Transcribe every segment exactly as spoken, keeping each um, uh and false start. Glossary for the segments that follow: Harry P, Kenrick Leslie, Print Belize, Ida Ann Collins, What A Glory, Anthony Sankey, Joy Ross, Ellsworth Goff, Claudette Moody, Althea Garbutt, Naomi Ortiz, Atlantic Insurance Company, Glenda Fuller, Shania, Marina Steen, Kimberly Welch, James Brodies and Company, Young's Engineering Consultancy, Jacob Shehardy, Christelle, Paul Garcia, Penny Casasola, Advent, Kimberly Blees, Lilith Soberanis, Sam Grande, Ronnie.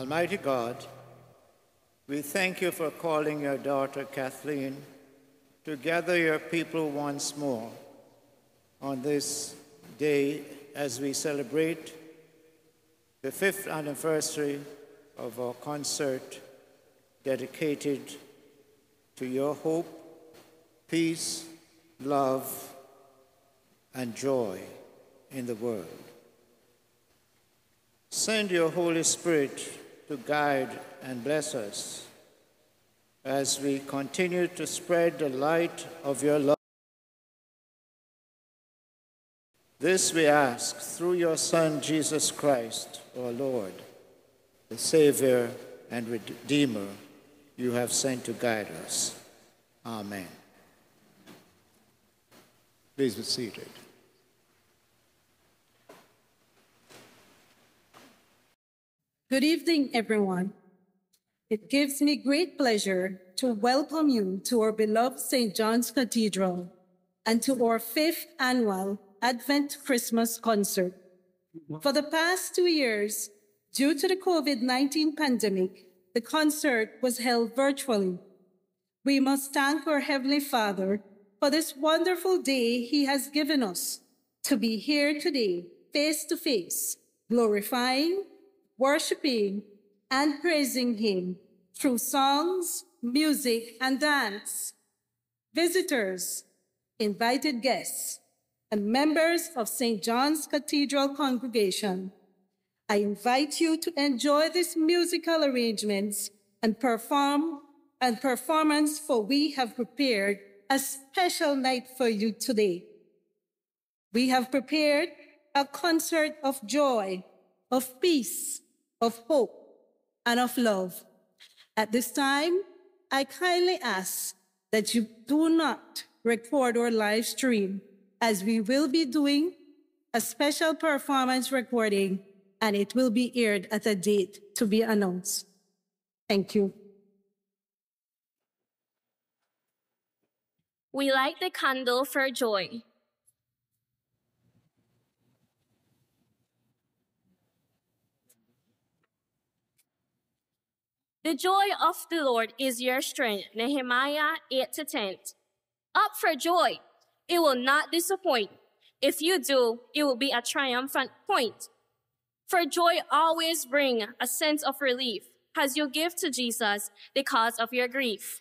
Almighty God, we thank you for calling your daughter Kathleen to gather your people once more on this day as we celebrate the fifth anniversary of our concert dedicated to your hope, peace, love, and joy in the world. Send your Holy Spirit to guide and bless us as we continue to spread the light of your love. This we ask through your Son, Jesus Christ, our Lord, the Savior and Redeemer you have sent to guide us. Amen. Please be seated. Good evening, everyone. It gives me great pleasure to welcome you to our beloved Saint John's Cathedral and to our fifth annual Advent Christmas concert. For the past two years, due to the COVID nineteen pandemic, the concert was held virtually. We must thank our Heavenly Father for this wonderful day He has given us to be here today, face to face, glorifying, worshiping, and praising Him through songs, music, and dance. Visitors, invited guests, and members of Saint John's Cathedral congregation, I invite you to enjoy these musical arrangements and perform and performance, for we have prepared a special night for you today. We have prepared a concert of joy, of peace, of hope, and of love. At this time, I kindly ask that you do not record or live stream, as we will be doing a special performance recording, and it will be aired at a date to be announced. Thank you. We light the candle for joy. The joy of the Lord is your strength, Nehemiah eight to ten. Up for joy, it will not disappoint. If you do, it will be a triumphant point. For joy always brings a sense of relief as you give to Jesus the cause of your grief.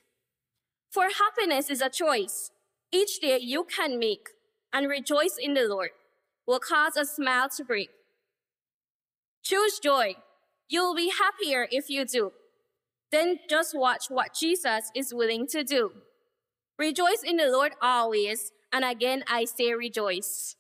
For happiness is a choice each day you can make, and rejoice in the Lord will cause a smile to break. Choose joy. You will be happier if you do. Then just watch what Jesus is willing to do. Rejoice in the Lord always, and again I say rejoice.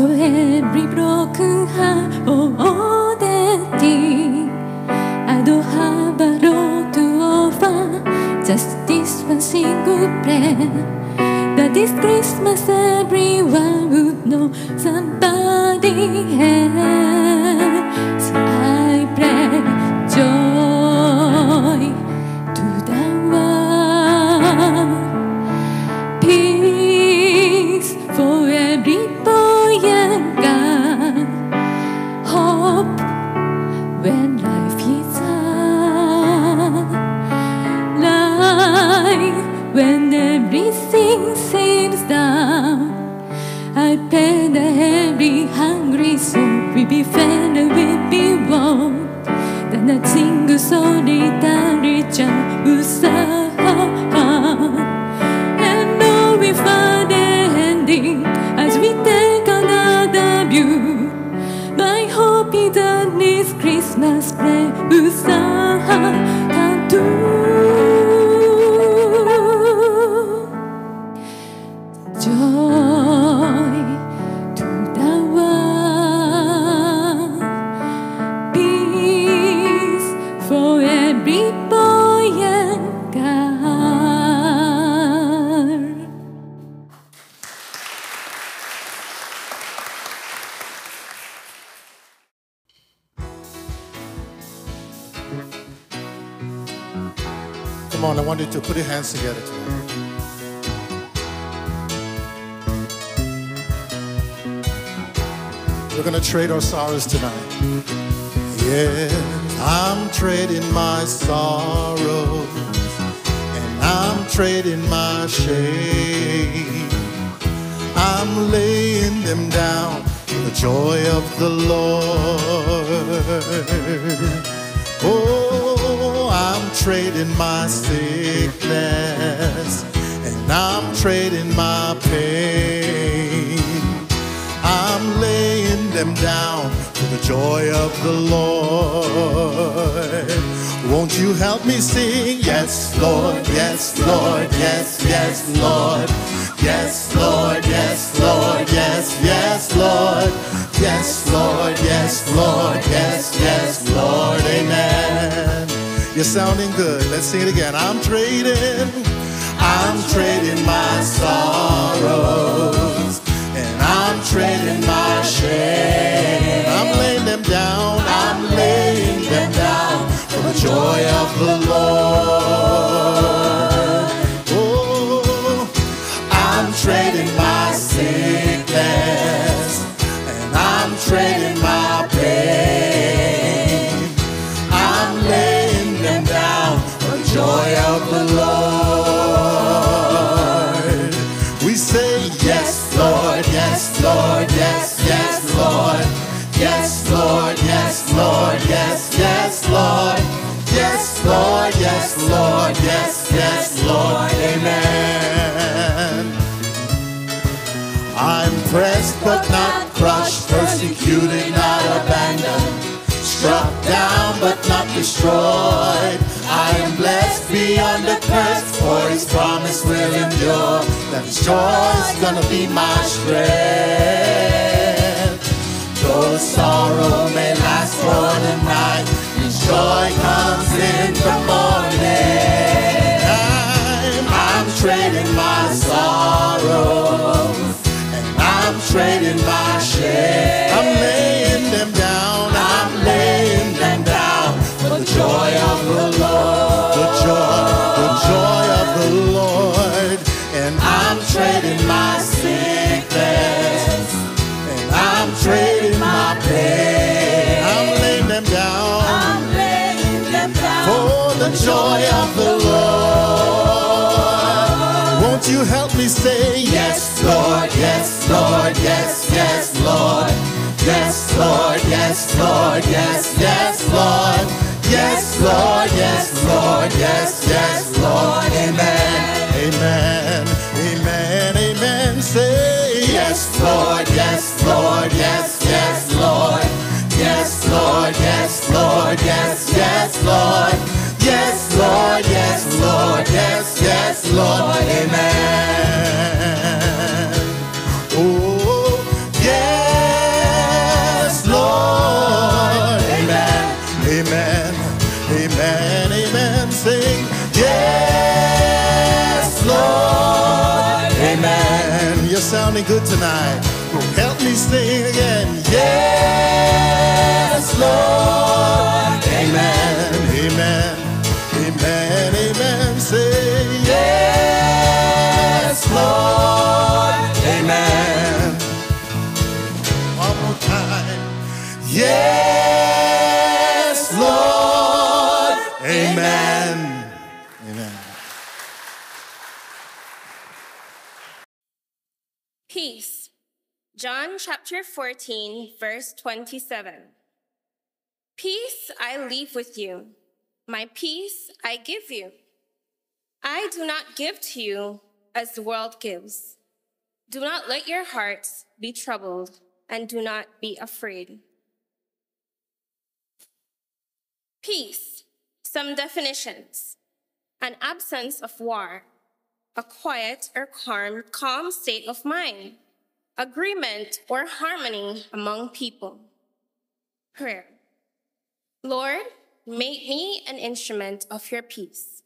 So every broken heart, oh, all that thing, I don't have a road to offer, just this one single prayer, that this Christmas everyone would know somebody else. I pray joy to the world, peace for every boy and girl, hope when life is hard, life when everything seems down. I pray that every hungry soul will be fed and will be warm, that not single solitary child will suffer, and all will find an ending as we take another view. My hope is that this Christmas prayer will somehow do. Come on, I want you to put your hands together tonight. We're going to trade our sorrows tonight. Yes, I'm trading my sorrows, and I'm trading my shame. I'm laying them down for the joy of the Lord. Oh, I'm trading my sickness, and I'm trading my pain. I'm laying them down for the joy of the Lord. Won't you help me sing? Yes, Lord, yes, Lord, yes, yes, Lord. Yes, Lord, yes, Lord, yes, yes, Lord. Yes, Lord, yes, Lord, yes, yes, Lord, amen. You're sounding good. Let's sing it again. I'm trading. I'm trading my sorrows, and I'm trading my shame. I'm laying them down. I'm laying them down for the joy of the Lord. Oh, I'm trading my sickness, and I'm trading my pain. Joy of the Lord. We say yes, Lord, yes, Lord, yes, yes, Lord. Yes, Lord, yes, Lord, yes, yes, Lord. Yes, Lord, yes, Lord, yes, yes, Lord, amen. I'm pressed but not crushed, persecuted, not abandoned, struck down but not destroyed. I am blessed beyond the curse, for His promise will endure, that His joy is gonna be my strength. Though sorrow may last for the night, His joy comes in the morning. I'm, I'm trading my sorrows, and I'm trading my shame. I'm laying them down, I'm laying them down for the joy of the Lord, the joy, the joy of the Lord. And I'm trading my sickness, and I'm trading my pain. I'm laying them down, I'm laying them down for the joy of the Lord. Won't you help me say yes, Lord, yes, Lord, yes, yes, Lord. Yes, Lord, yes, Lord, yes, yes, Lord. Yes, Lord, yes, Lord, yes, yes, Lord. Amen, amen, amen, amen. Say yes, Lord, yes, Lord, yes, yes, Lord. Yes, Lord, yes, Lord, yes, yes, Lord. Yes, Lord, yes, Lord, yes, yes, Lord. Amen. Oh, yes. sounding good tonight. Help me sing again. Yes, Lord. Amen. Amen. Amen. Amen. Say yes, Lord. Amen. One more time. Yes, Lord. Amen. Amen. Peace. John chapter fourteen, verse twenty-seven. Peace I leave with you, my peace I give you. I do not give to you as the world gives. Do not let your hearts be troubled and do not be afraid. Peace, some definitions. An absence of war, a quiet or calm, calm state of mind. Agreement or harmony among people. Prayer. Lord, make me an instrument of your peace.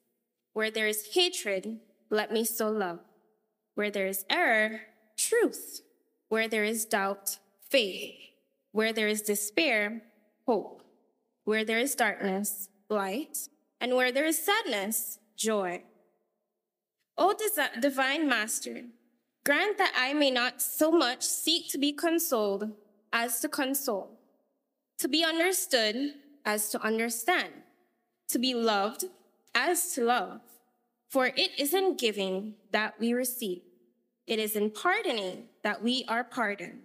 Where there is hatred, let me sow love. Where there is error, truth. Where there is doubt, faith. Where there is despair, hope. Where there is darkness, light. And where there is sadness, joy. O divine master, grant that I may not so much seek to be consoled as to console, to be understood as to understand, to be loved as to love. For it is in giving that we receive. It is in pardoning that we are pardoned.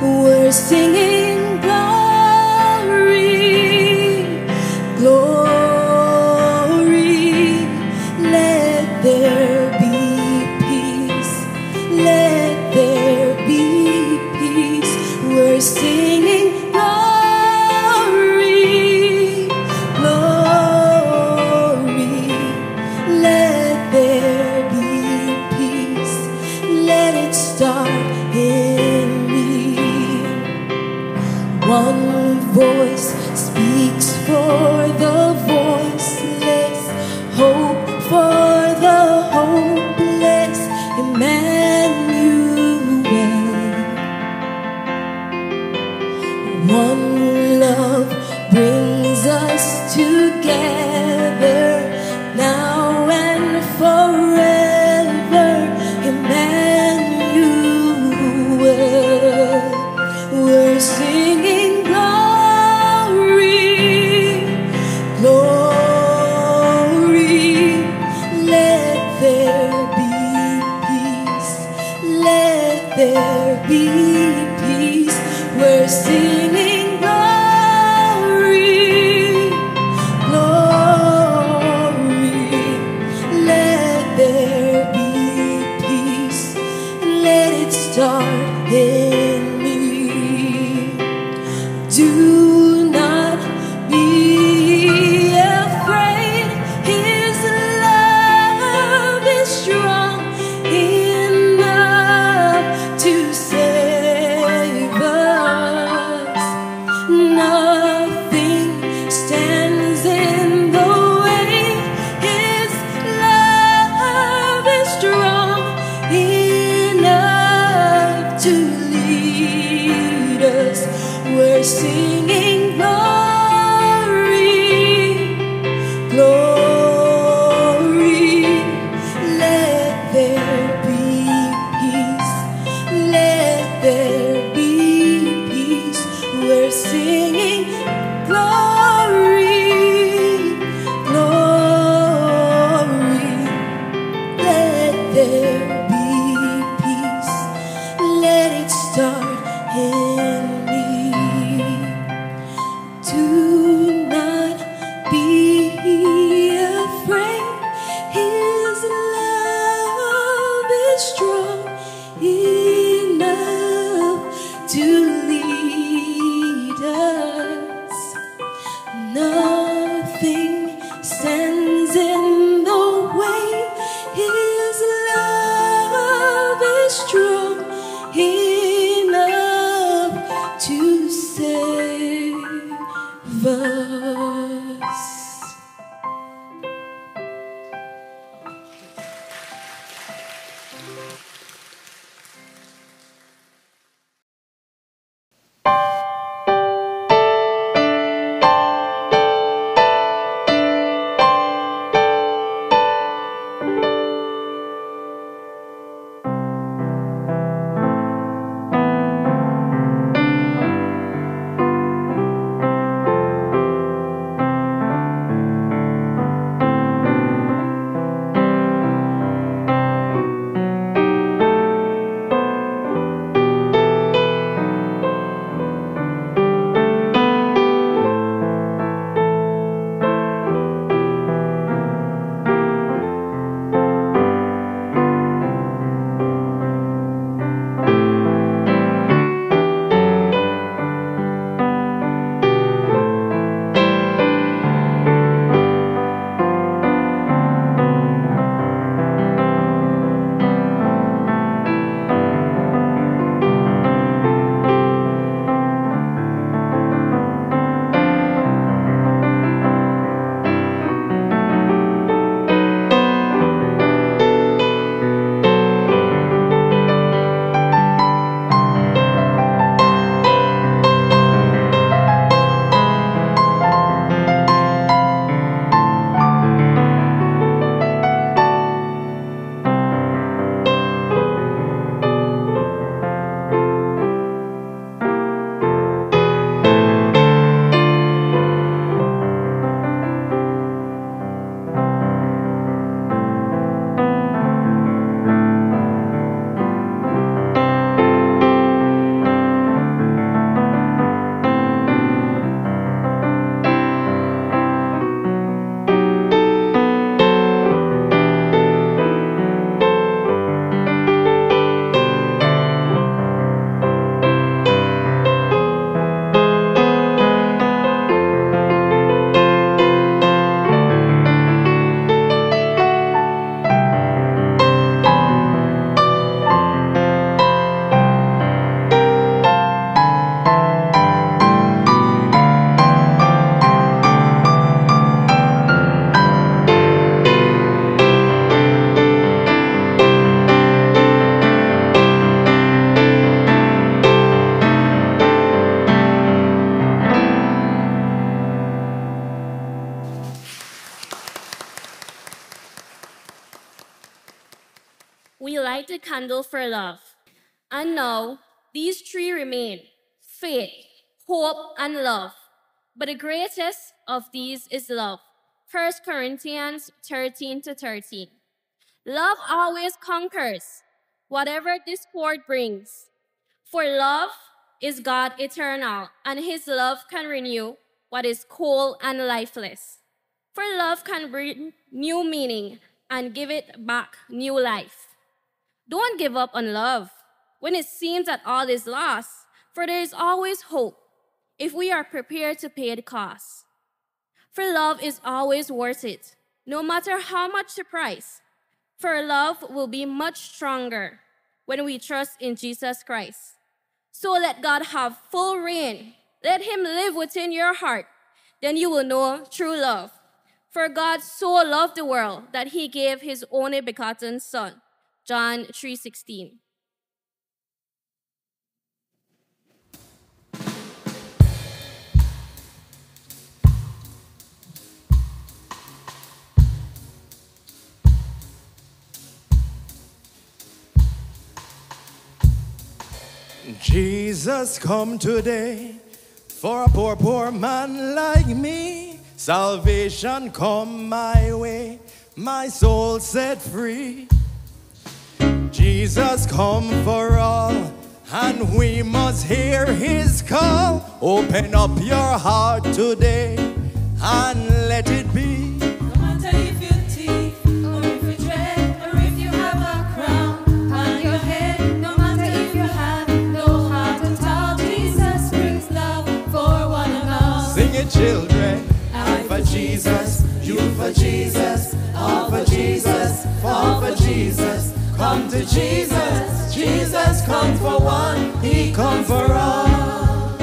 We're singing glory, voice speaks for the voiceless, hope for the hopeless, Emmanuel. One love brings us together now and forever. light a candle for love. And now, these three remain, faith, hope, and love. But the greatest of these is love. First Corinthians thirteen to thirteen. Love always conquers, whatever discord brings. For love is God eternal, and his love can renew what is cold and lifeless. For love can bring new meaning and give it back new life. Don't give up on love when it seems that all is lost, for there is always hope if we are prepared to pay the cost. For love is always worth it, no matter how much the price, for love will be much stronger when we trust in Jesus Christ. So let God have full reign. Let him live within your heart. Then you will know true love. For God so loved the world that he gave his only begotten son. John three sixteen. Jesus come today for a poor, poor man like me. Salvation come my way, my soul set free. Jesus come for all, and we must hear his call. Open up your heart today and let it be. Children, I for Jesus, you for Jesus, all for Jesus, all for Jesus. Come to Jesus, Jesus come for one, he come for all.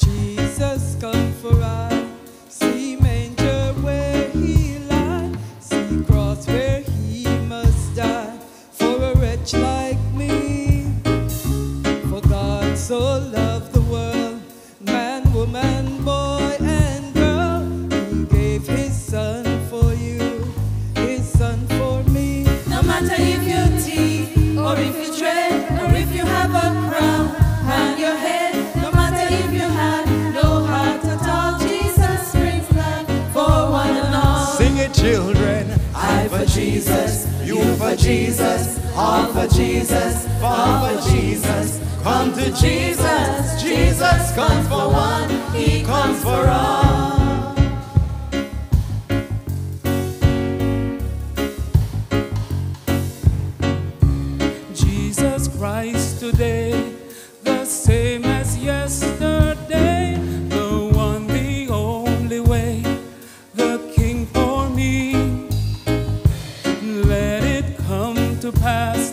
Jesus come for all. See manger where he lies, see cross where he must die for a wretch like me. So loved the world, man, woman, boy, and girl. He gave his son for you, his son for me. No matter if you're thief, or if you dread, or if you have a crown, hang your head. No matter if you had no heart at all, Jesus brings love for one and all. Sing it, children. I for Jesus, you for Jesus, all for Jesus, all for Jesus. Come to Jesus, Jesus comes for one, he comes for all. Jesus Christ today, the same as yesterday, the one, the only way, the King for me. Let it come to pass,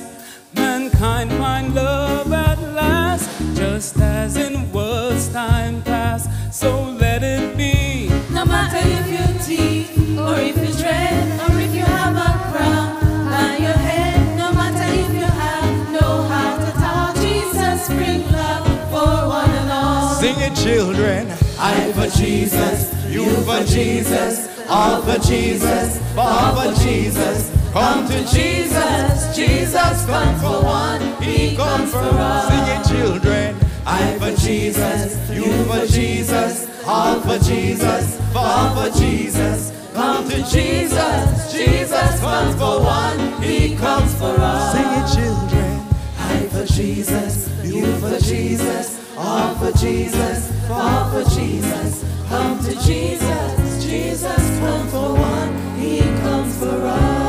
mankind find love at last, just as in world's time past, so let it be. No matter if you're thief, or if you dread, or if you have a crown on your head, no matter if you have no heart at all, Jesus brings love for one and all. Sing it, children. I for Jesus, you for Jesus, all for Jesus, all for Jesus. Come to Jesus, Jesus comes for one, he comes for all. Sing it, children. I for Jesus, you for Jesus, all for Jesus, all for Jesus. Come to Jesus, Jesus comes for one, he comes for all. Sing it, children. I for Jesus, you for Jesus, all for Jesus, all for Jesus. Come to Jesus, Jesus comes for one, he comes for all.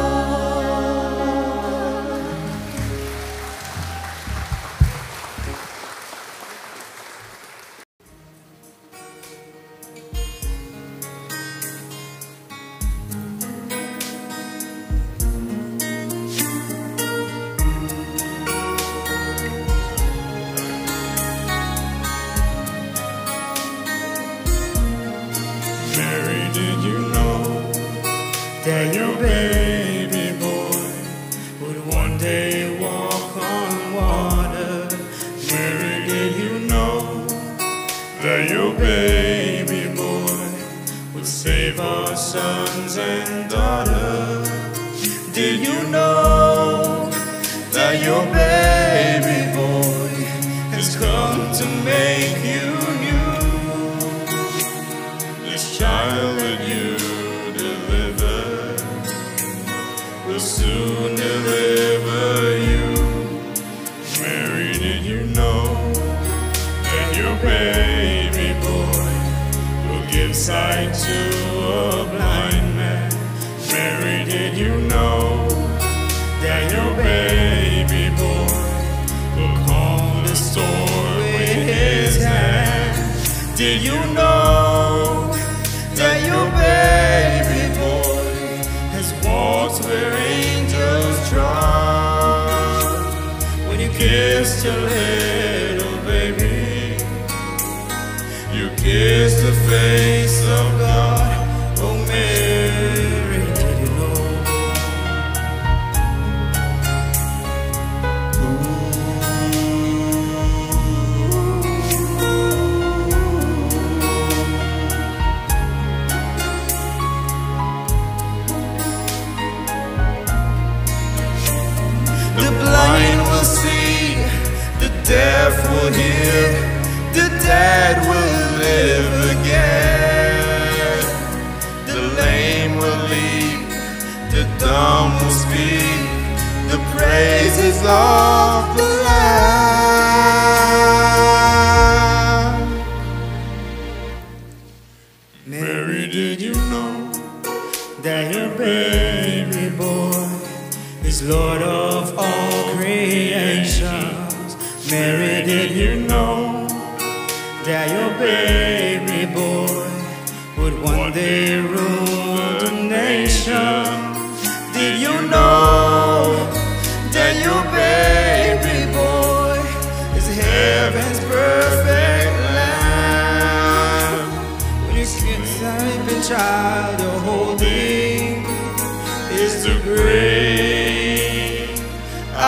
save our sons and daughters. Did you know that your baby boy has come to make you new? This child that you delivered will soon deliver you. Mary, did you know that your baby boy will give sight to a blind man? Mary, did you know that your baby boy will calm the storm with his hand? Did you know that your baby boy has walked where angels trod? When you kissed your little baby, you kissed the face of God. Oh Mary, deaf will hear, the dead will live again. The lame will leap, the dumb will speak, the praises of the Lamb. Mary, did you know that your baby boy is Lord of all creation? Mary, did you know that your baby boy would one day rule the nation? Did you know that your baby boy is heaven's perfect lamb? When you kiss the child you're holding is the great I.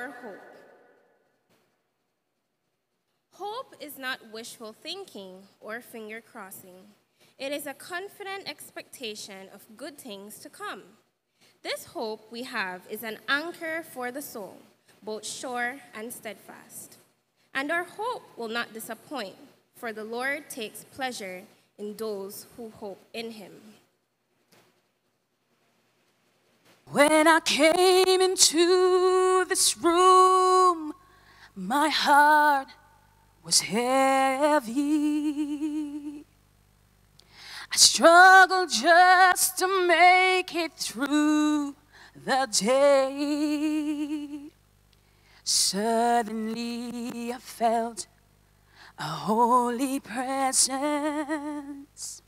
our hope. Hope is not wishful thinking or finger crossing. It is a confident expectation of good things to come. This hope we have is an anchor for the soul, both sure and steadfast. And our hope will not disappoint, for the Lord takes pleasure in those who hope in him. When I came into this room, my heart was heavy. I struggled just to make it through the day. Suddenly I felt a holy presence,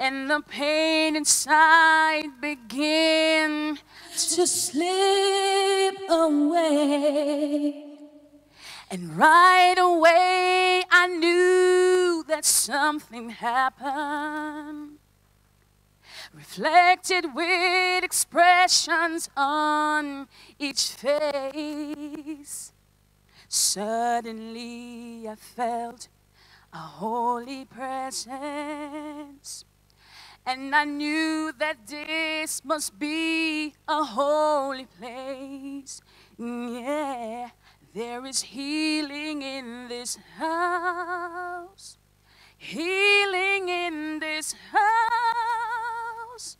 and the pain inside began to slip away. And right away I knew that something happened, reflected with expressions on each face. Suddenly I felt a holy presence, and I knew that this must be a holy place. Yeah, there is healing in this house, healing in this house.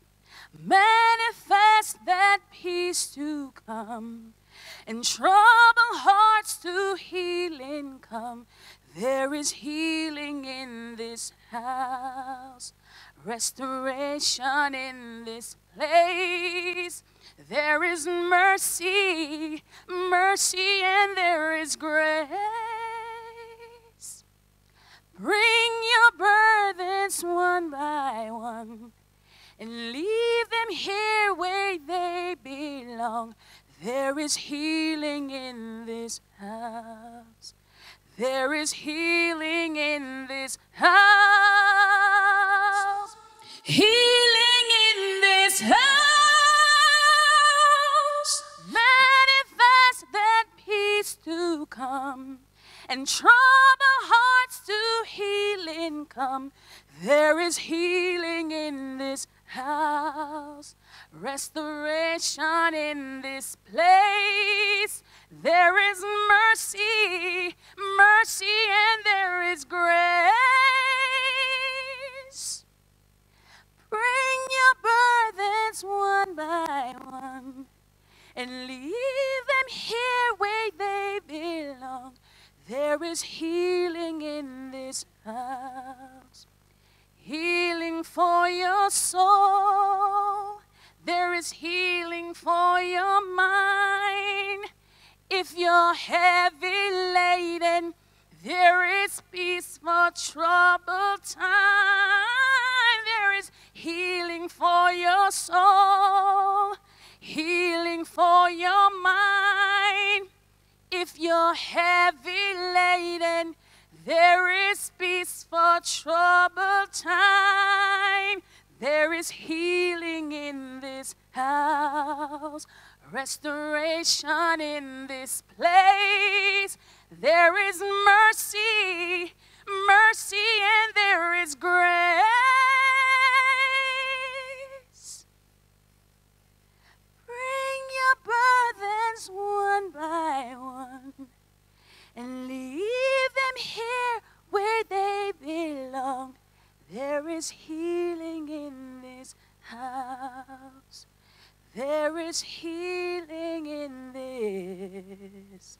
Manifest that peace to come, and troubled hearts to healing come. There is healing in this house, restoration in this place. There is mercy, mercy, and there is grace. Bring your burdens one by one, and leave them here where they belong. There is healing in this house. There is healing in this house. Healing in this house. Manifest that peace to come, and trouble hearts to healing come. There is healing in this house. Restoration in this place. There is mercy, mercy, and there is grace. Bring your burdens one by one, and leave them here where they belong. There is healing in this house, healing for your soul. There is healing for your mind. If you're heavy laden, there is peace for troubled time. There is healing for your soul, healing for your mind. If you're heavy laden, there is peace for troubled time. There is healing in this house, restoration in this place. There is mercy, mercy, and there is grace. Bring your burdens one by one, and leave them here where they belong. There is healing in this house. There is healing in this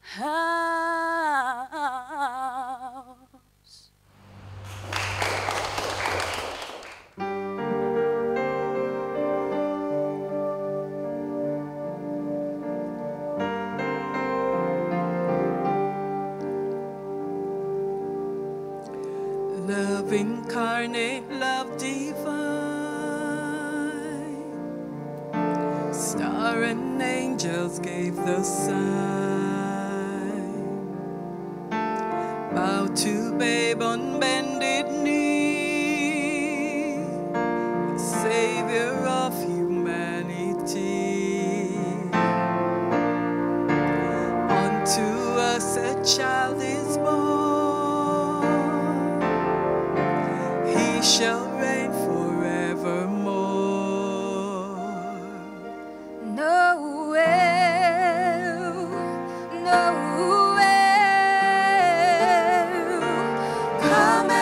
house. Love incarnate, love divine. Star and angels gave the sign. Bow to babe on bended knee, the Savior of humanity.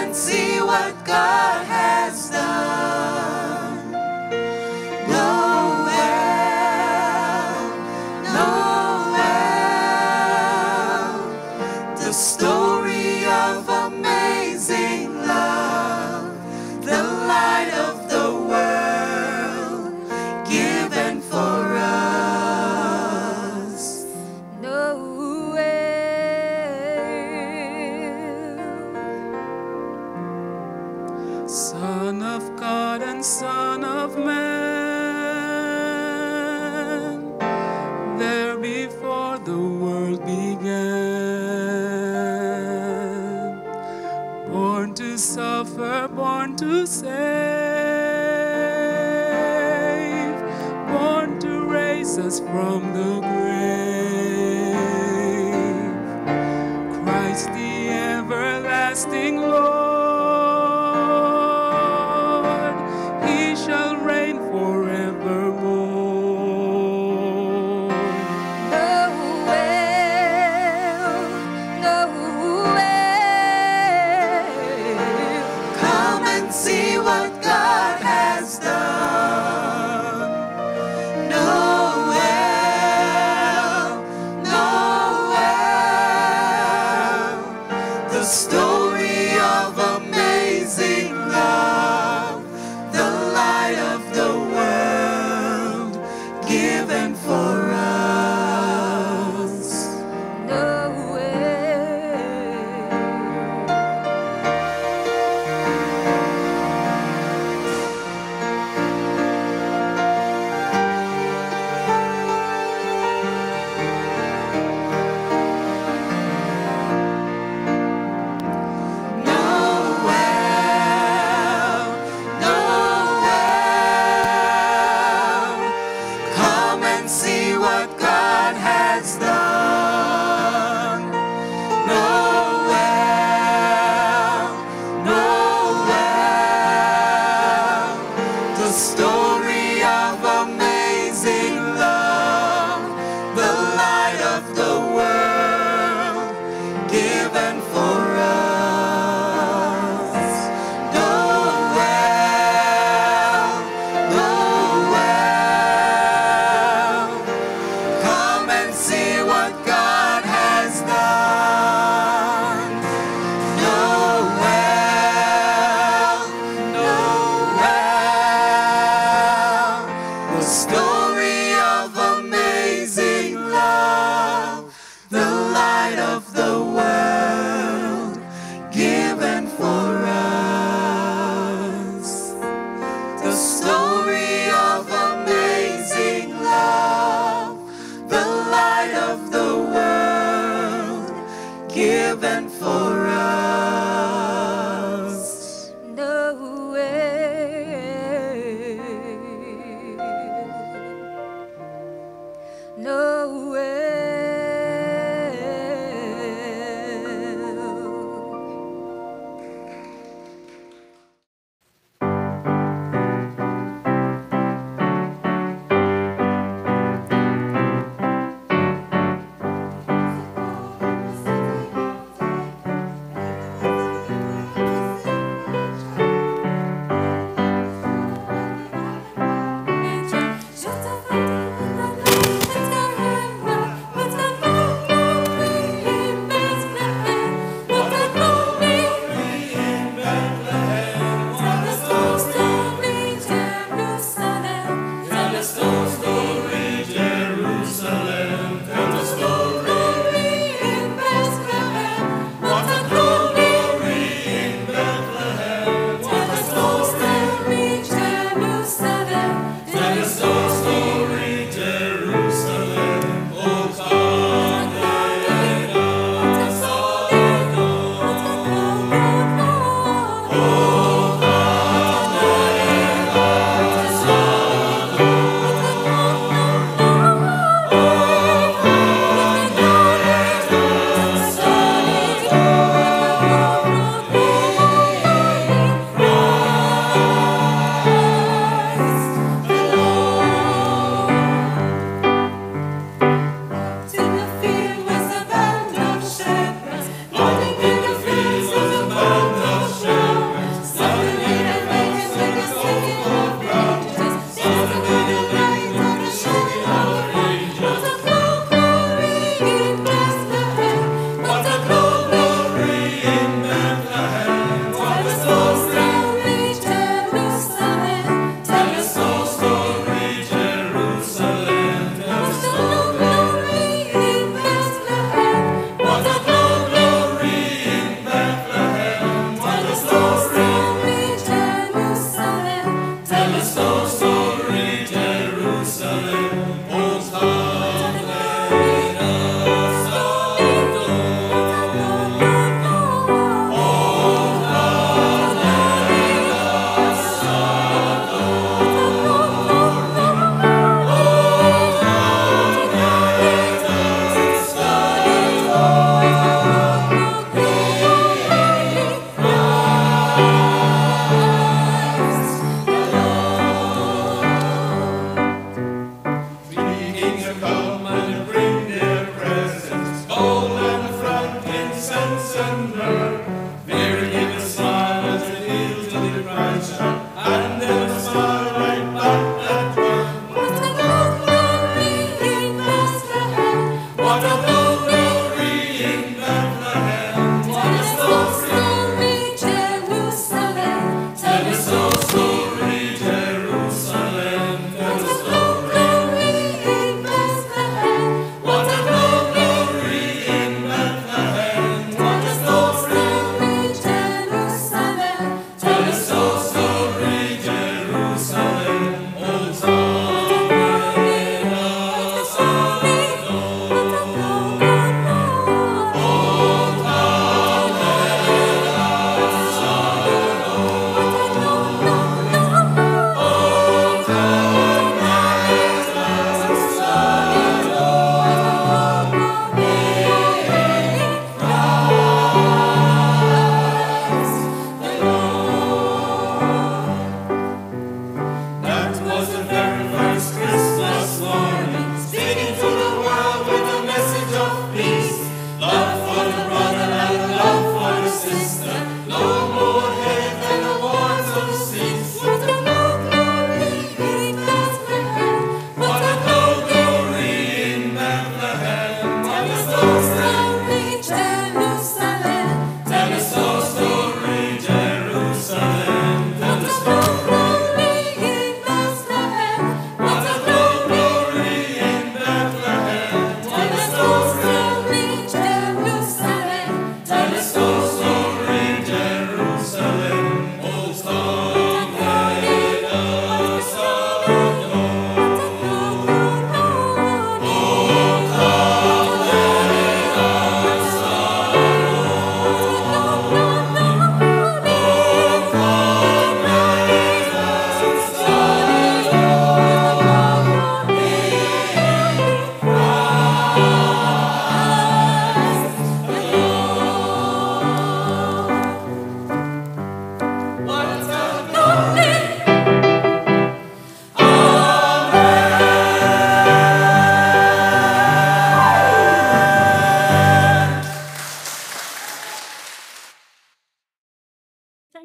and see what God has done. Noel, Noel, the story of amazing love, the light of the world, given for us. Noel. Son of God and Son of Man, there before the world began, born to suffer, born to save, born to raise us from the grave, Christ the everlasting Lord.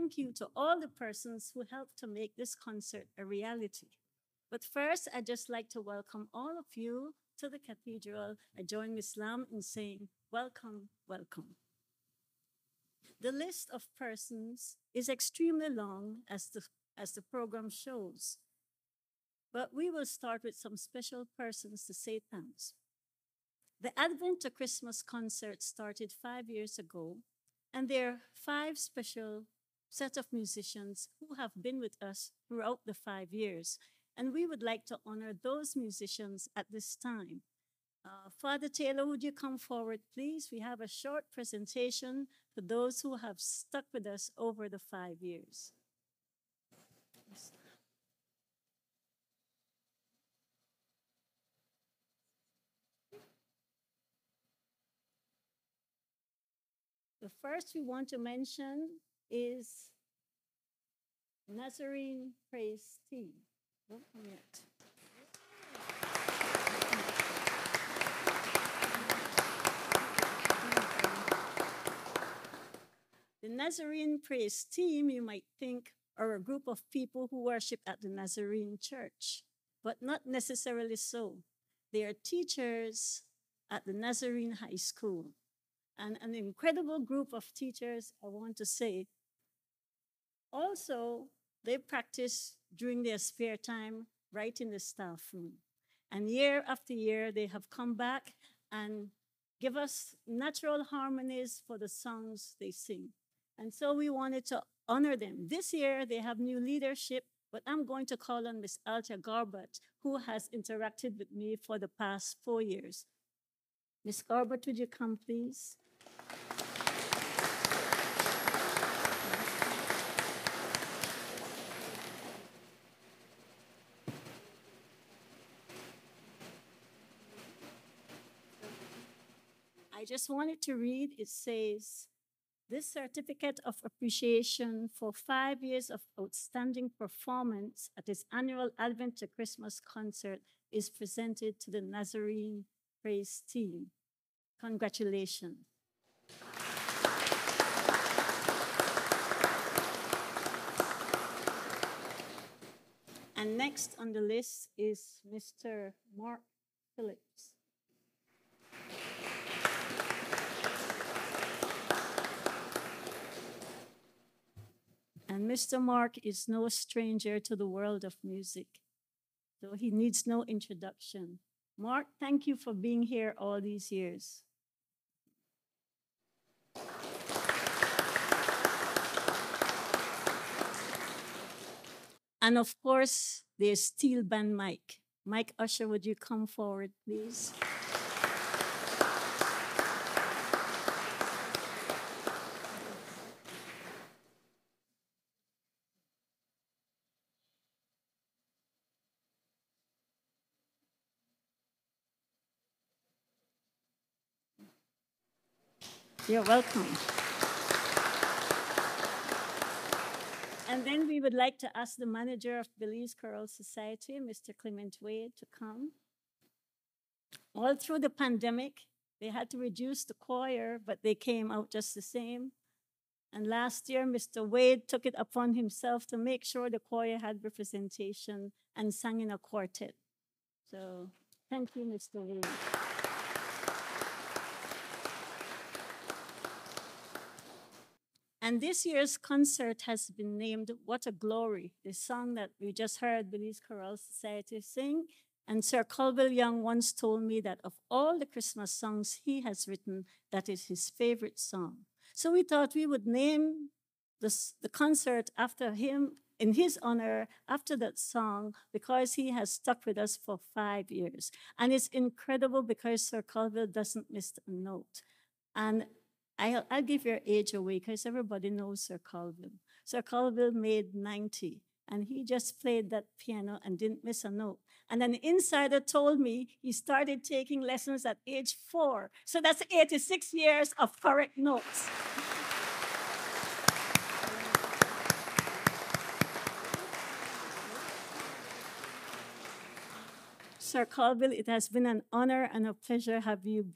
thank you to all the persons who helped to make this concert a reality. But first, I'd just like to welcome all of you to the cathedral. I join Miz Lam in saying, welcome, welcome. The list of persons is extremely long, as the, as the program shows. But we will start with some special persons to say thanks. The Advent to Christmas concert started five years ago, and there are five special set of musicians who have been with us throughout the five years. And we would like to honor those musicians at this time. Uh, Father Taylor, would you come forward, please? We have a short presentation for those who have stuck with us over the five years. The first we want to mention is Nazarene Praise Team. Oh, the Nazarene Praise Team, you might think, are a group of people who worship at the Nazarene Church, but not necessarily so. They are teachers at the Nazarene High School, and an incredible group of teachers, I want to say. Also, they practice during their spare time right in the staff room. And year after year, they have come back and give us natural harmonies for the songs they sing. And so we wanted to honor them. This year, they have new leadership, but I'm going to call on Miz Althea Garbutt, who has interacted with me for the past four years. Miz Garbutt, would you come, please? I just wanted to read, it says, this certificate of appreciation for five years of outstanding performance at this annual Advent to Christmas concert is presented to the Nazarene Praise Team. Congratulations. And next on the list is Mister Mark Phillips. And Mister Mark is no stranger to the world of music, though he needs no introduction. Mark, thank you for being here all these years. And of course, there's steel band Mike. Mike Usher, would you come forward, please? You're welcome. And then we would like to ask the manager of Belize Chorale Society, Mister Clement Wade, to come. All through the pandemic, they had to reduce the choir, but they came out just the same. And last year, Mister Wade took it upon himself to make sure the choir had representation and sang in a quartet. So thank you, Mister Wade. And this year's concert has been named What a Glory, the song that we just heard Belize Chorale Society sing. And Sir Colville Young once told me that of all the Christmas songs he has written, that is his favorite song. So we thought we would name this, the concert after him, in his honor, after that song, because he has stuck with us for five years. And it's incredible because Sir Colville doesn't miss a note. And I'll, I'll give your age away because everybody knows Sir Colville. Sir Colville made ninety, and he just played that piano and didn't miss a note. And an insider told me he started taking lessons at age four. So that's eighty-six years of correct notes. Sir Colville, it has been an honor and a pleasure have you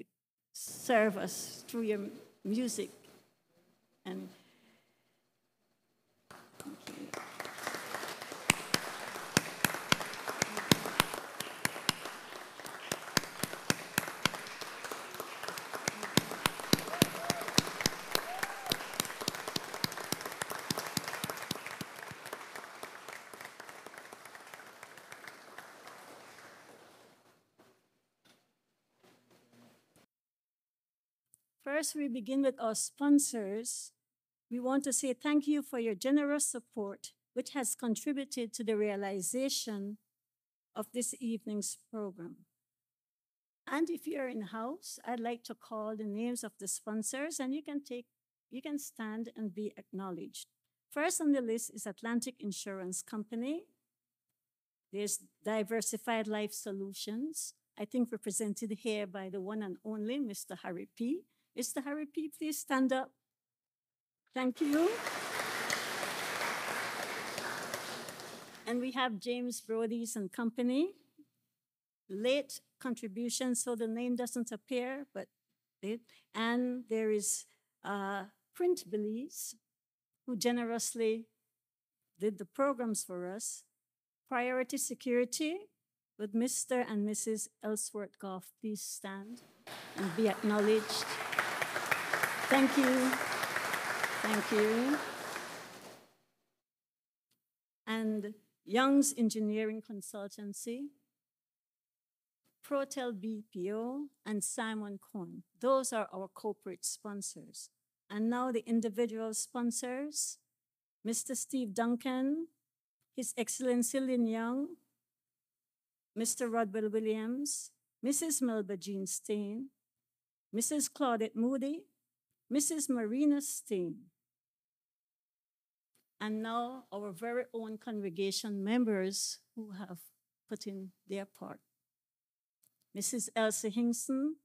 serve us through your music. And first we begin with our sponsors, we want to say thank you for your generous support, which has contributed to the realization of this evening's program. And if you're in-house, I'd like to call the names of the sponsors, and you can take, you can stand and be acknowledged. First on the list is Atlantic Insurance Company. There's Diversified Life Solutions, I think represented here by the one and only Mister Harry P. Mister Harry P, please stand up. Thank you. And we have James Brodies and Company. Late contribution, so the name doesn't appear, but it. And there is uh, Print Belize, who generously did the programs for us. Priority Security, with Mister and Missus Ellsworth Goff. Please stand and be acknowledged. Thank you. Thank you. And Young's Engineering Consultancy, ProTel B P O, and Simon Cohn. Those are our corporate sponsors. And now the individual sponsors, Mister Steve Duncan, His Excellency Lynn Young, Mister Rodwell Williams, Missus Milba Jean Steen, Missus Claudette Moody, Missus Marina Steen. And now our very own congregation members who have put in their part. Missus Elsie Hingson,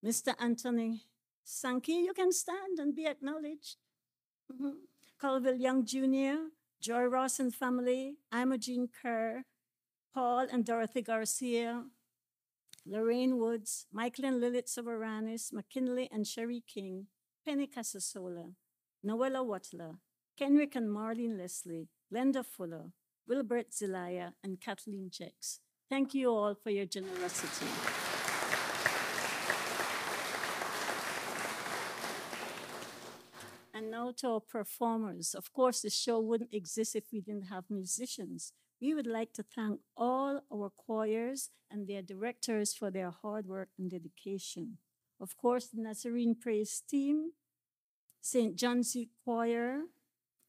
Mister Anthony Sankey, you can stand and be acknowledged. Mm-hmm. Colville Young Junior, Joy Ross and family, Imogene Kerr, Paul and Dorothy Garcia, Lorraine Woods, Michael and Lilith Soberanis, McKinley and Sherry King, Penny Casasola, Noella Watler, Kenrick and Marlene Leslie, Glenda Fuller, Wilbert Zelaya, and Kathleen Jex. Thank you all for your generosity. And now to our performers. Of course, the show wouldn't exist if we didn't have musicians. We would like to thank all our choirs and their directors for their hard work and dedication. Of course, the Nazarene Praise Team, Saint John's Youth Choir,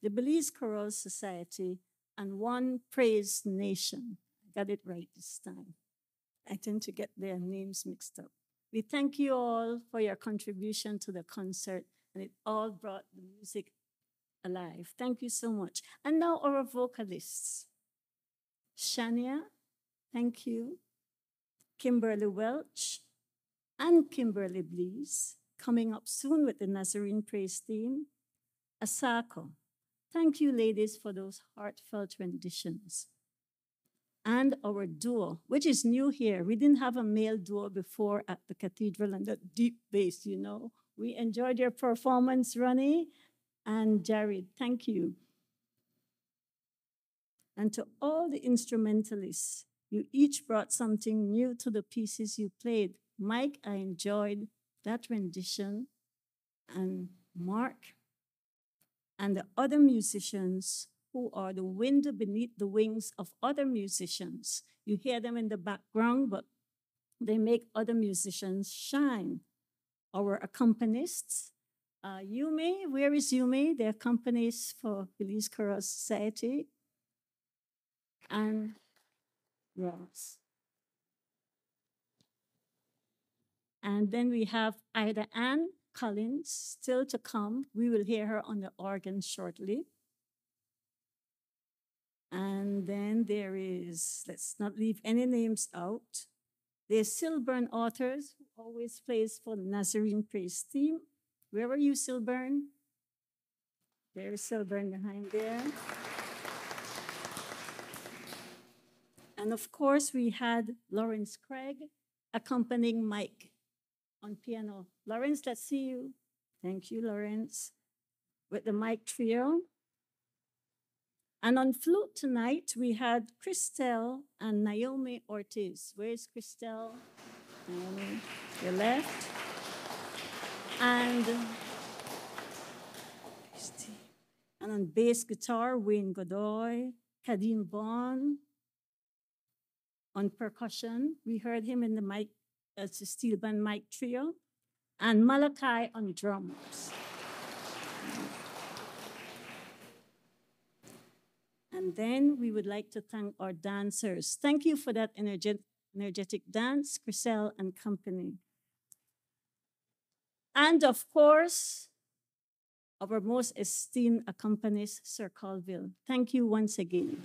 the Belize Chorale Society, and One Praise Nation. I got it right this time. I tend to get their names mixed up. We thank you all for your contribution to the concert, and it all brought the music alive. Thank you so much. And now our vocalists. Shania, thank you. Kimberly Welch and Kimberly Blees, coming up soon with the Nazarene Praise Team. Asako, thank you, ladies, for those heartfelt renditions. And our duo, which is new here. We didn't have a male duo before at the cathedral, and that deep bass, you know. We enjoyed your performance, Ronnie and Jared. Thank you. And to all the instrumentalists, you each brought something new to the pieces you played. Mike, I enjoyed that rendition. And Mark, and the other musicians who are the wind beneath the wings of other musicians. You hear them in the background, but they make other musicians shine. Our accompanists, uh, Yumi, where is Yumi? They're accompanists for Belize Chorale Society. And Ross. And then we have Ida Ann Collins still to come. We will hear her on the organ shortly. And then there is, let's not leave any names out. There's Silburn Authors, who always plays for the Nazarene Praise Team. Where are you, Silburn? There's Silburn behind there. And of course, we had Lawrence Craig accompanying Mike on piano. Lawrence, let's see you. Thank you, Lawrence, with the Mike Trio. And on flute tonight, we had Christelle and Naomi Ortiz. Where's Christelle? Naomi, your left. And, and on bass guitar, Wayne Godoy, Kadeem Bond. On percussion, we heard him in the Mike, uh, steel band Mike Trio. and Malachi on drums. And then we would like to thank our dancers. Thank you for that energetic, energetic dance, Christelle and company. And of course, our most esteemed accompanist, Sir Colville. Thank you once again.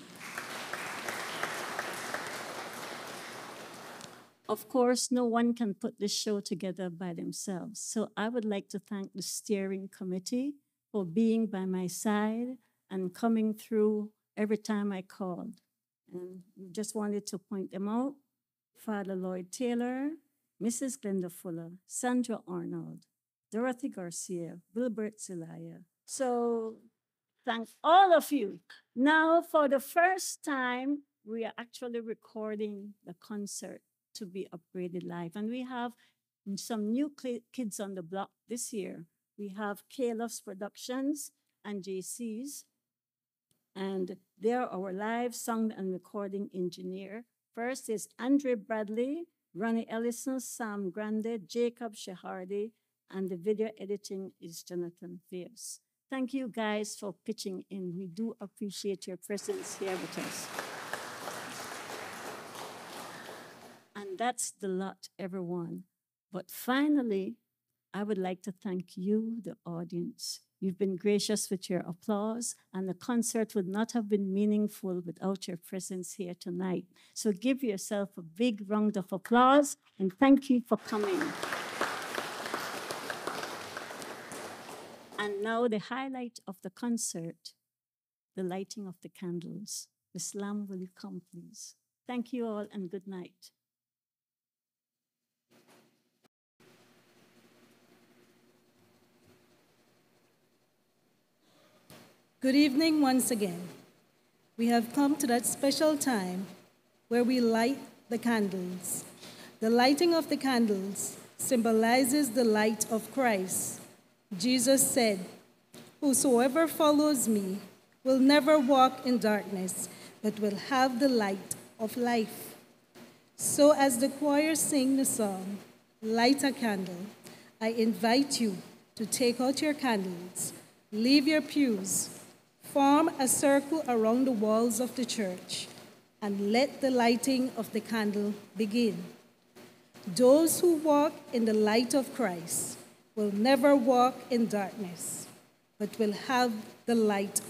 Of course, no one can put this show together by themselves. So I would like to thank the steering committee for being by my side and coming through every time I called. And just wanted to point them out. Father Lloyd Taylor, Missus Glenda Fuller, Sandra Arnold, Dorothy Garcia, Wilbert Zelaya. So thank all of you. Now, for the first time, we are actually recording the concert to be upgraded live. And we have some new kids on the block this year. We have K-Love's Productions and J C's. And they're our live sound and recording engineer. First is Andre Bradley, Ronnie Ellison, Sam Grande, Jacob Shehardy, and the video editing is Jonathan Fierce. Thank you guys for pitching in. We do appreciate your presence here with us. And that's the lot, everyone. But finally, I would like to thank you, the audience. You've been gracious with your applause, and the concert would not have been meaningful without your presence here tonight. So give yourself a big round of applause, and thank you for coming. And now the highlight of the concert, the lighting of the candles. The slam will come, please. Thank you all, and good night. Good evening once again. We have come to that special time where we light the candles. The lighting of the candles symbolizes the light of Christ. Jesus said, "Whosoever follows me will never walk in darkness, but will have the light of life." So as the choir sing the song, "Light a Candle," I invite you to take out your candles, leave your pews, form a circle around the walls of the church, and let the lighting of the candle begin. Those who walk in the light of Christ will never walk in darkness, but will have the light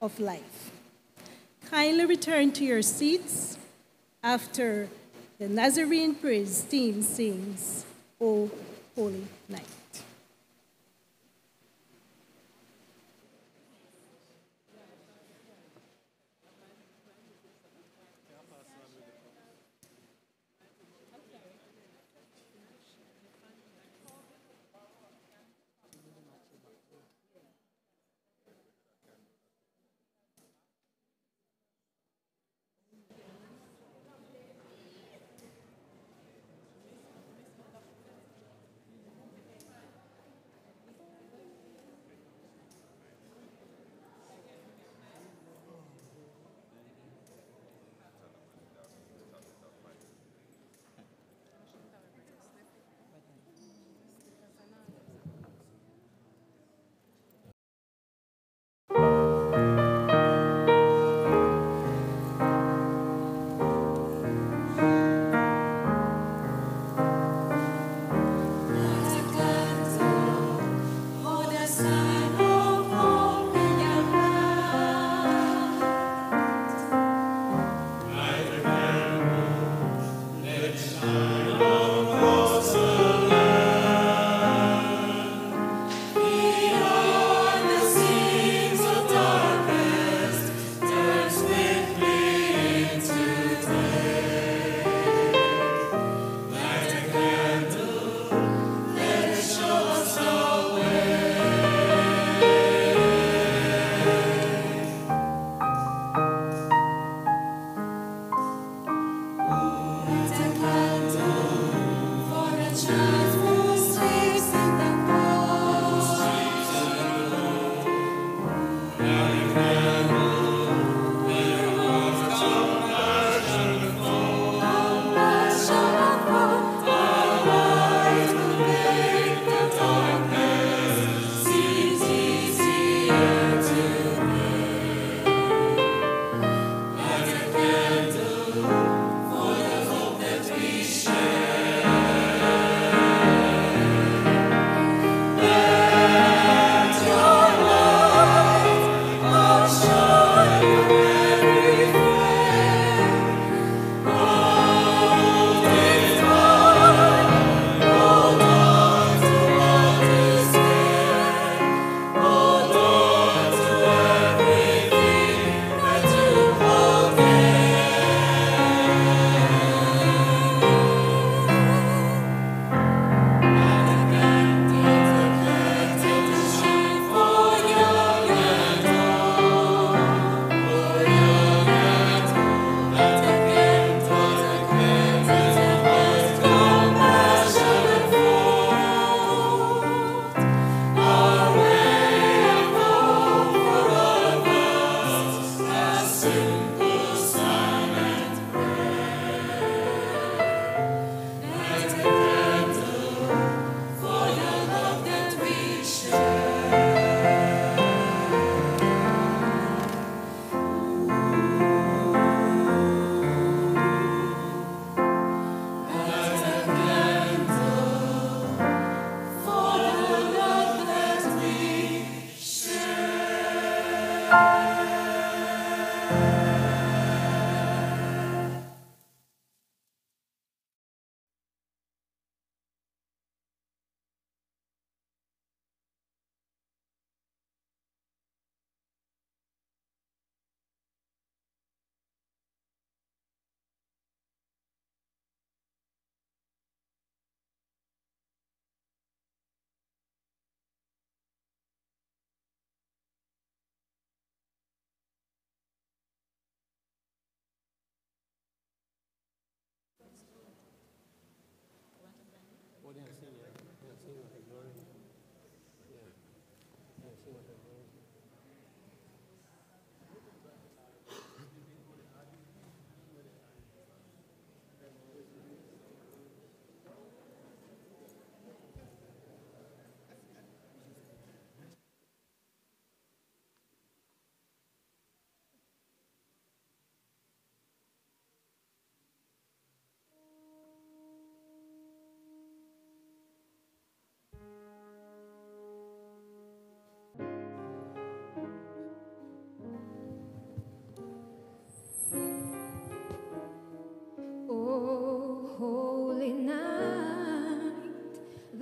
of life. Kindly return to your seats after the Nazarene Praise Team sings, "O Holy Night."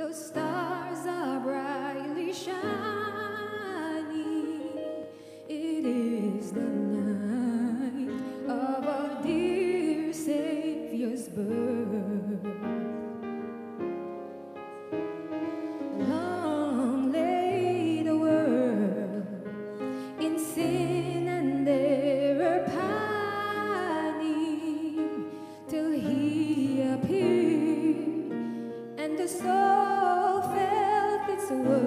those stars are brightly shining. It is the night of our dear Savior's birth. Long lay the world in sin and error pining, till He appeared and the soul felt its worth.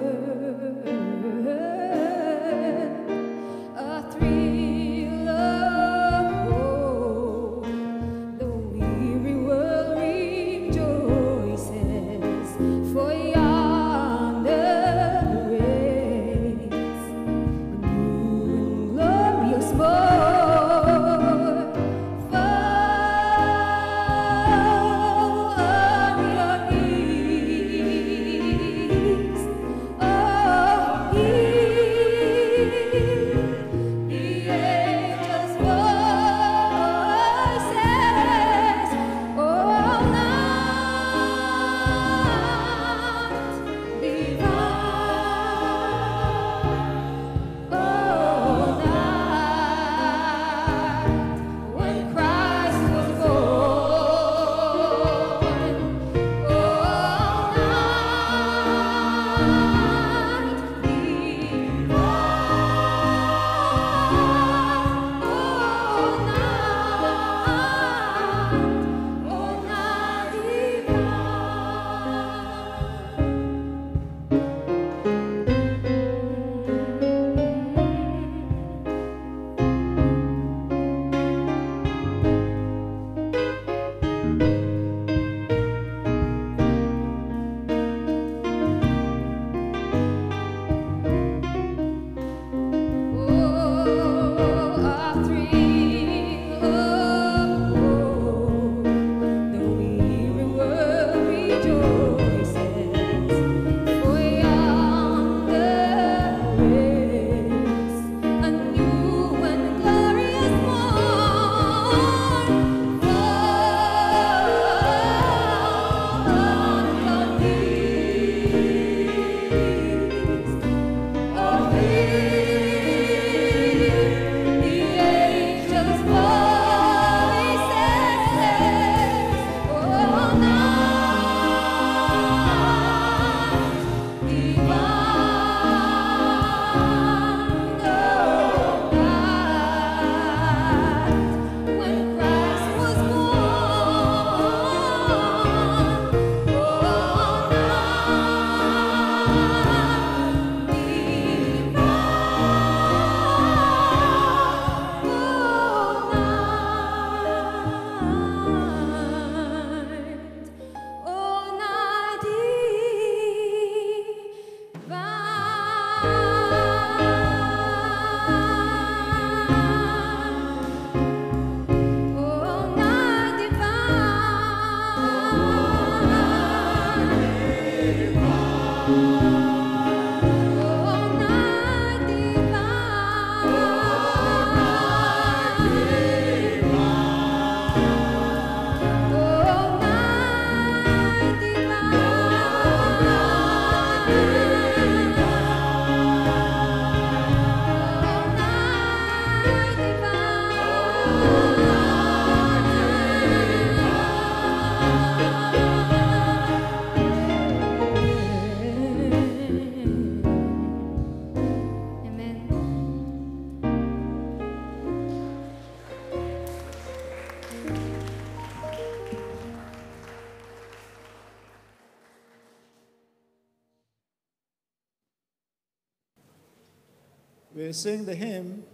We sing the hymn,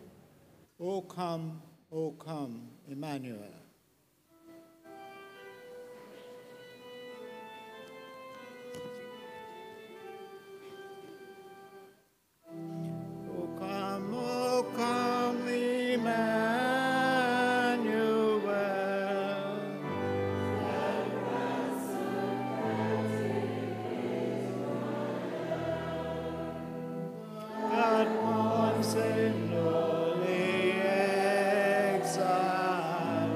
O Come, O Come, Emmanuel. O come, O come, Emmanuel. In lonely exile,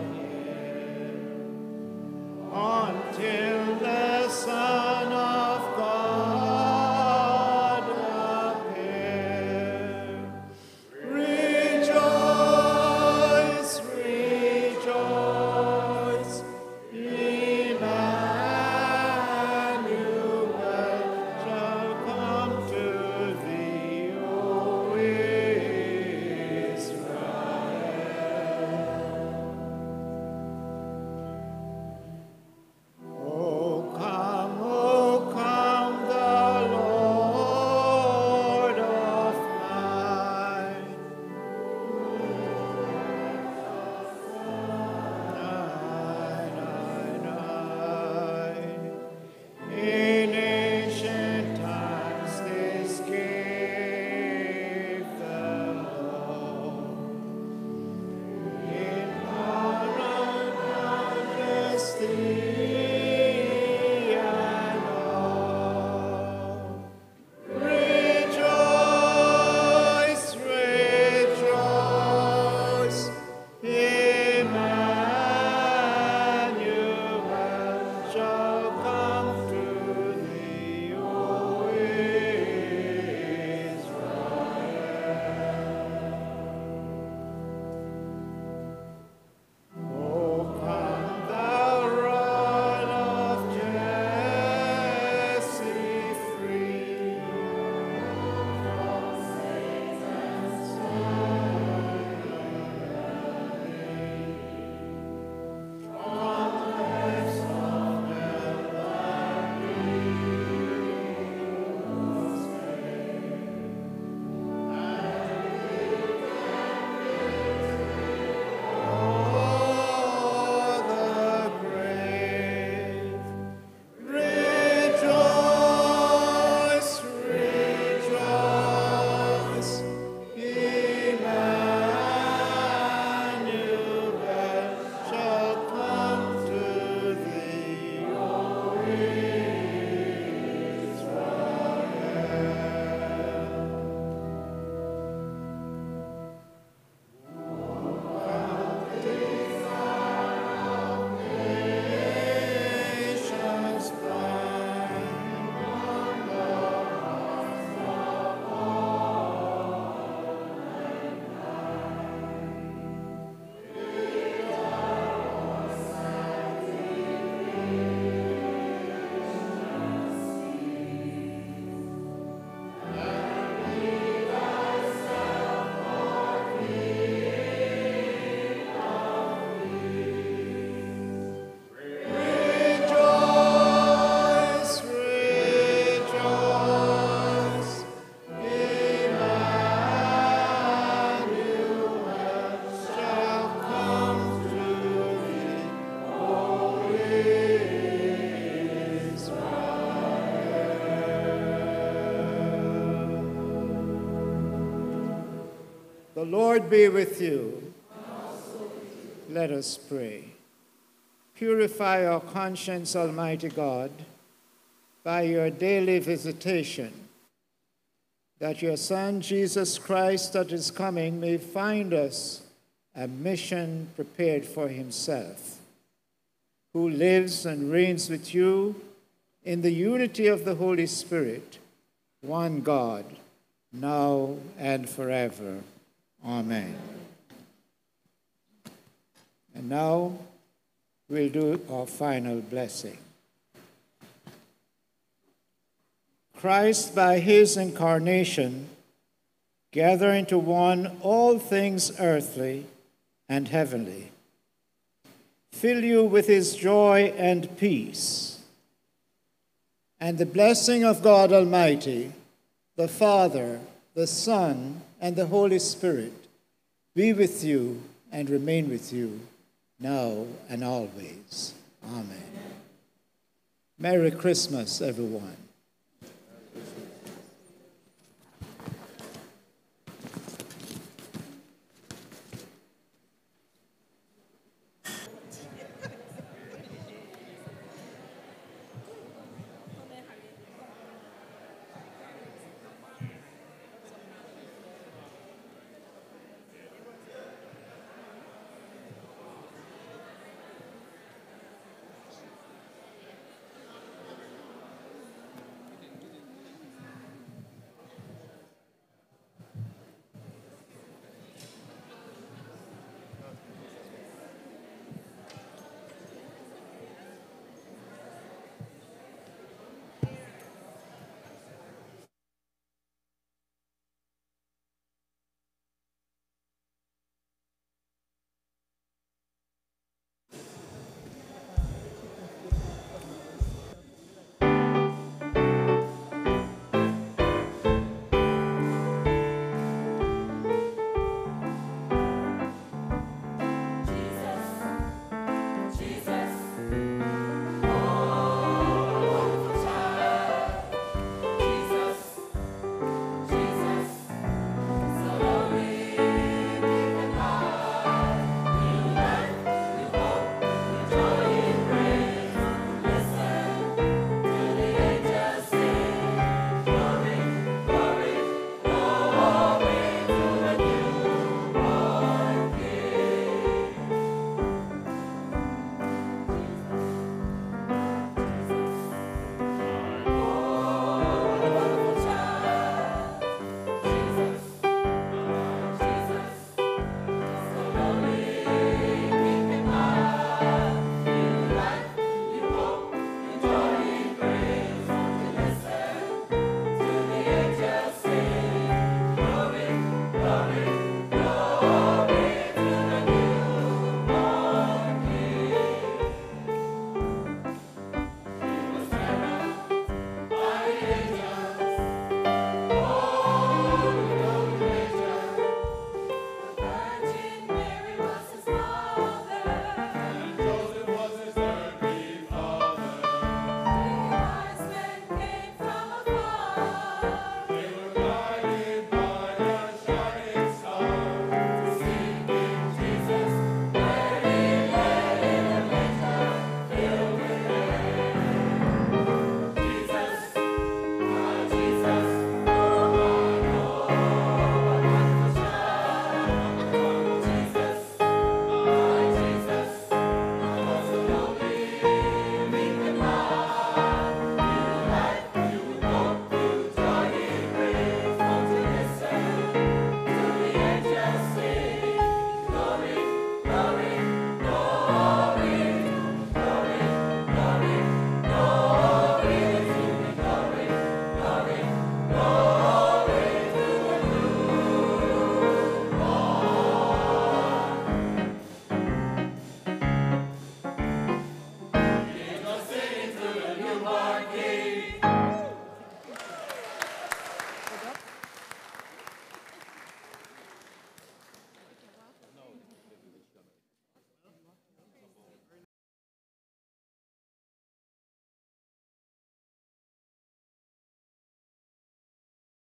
The Lord be with you. Let us pray. Purify our conscience, Almighty God, by your daily visitation, that your Son, Jesus Christ, at his coming may find us a mission prepared for himself, who lives and reigns with you in the unity of the Holy Spirit, one God, now and forever. Amen. And now we'll do our final blessing. Christ, by his incarnation, gathered into one all things earthly and heavenly, fill you with his joy and peace. And the blessing of God Almighty, the Father, the Son, and the Holy Spirit be with you and remain with you now and always. Amen. Amen. Merry Christmas, everyone.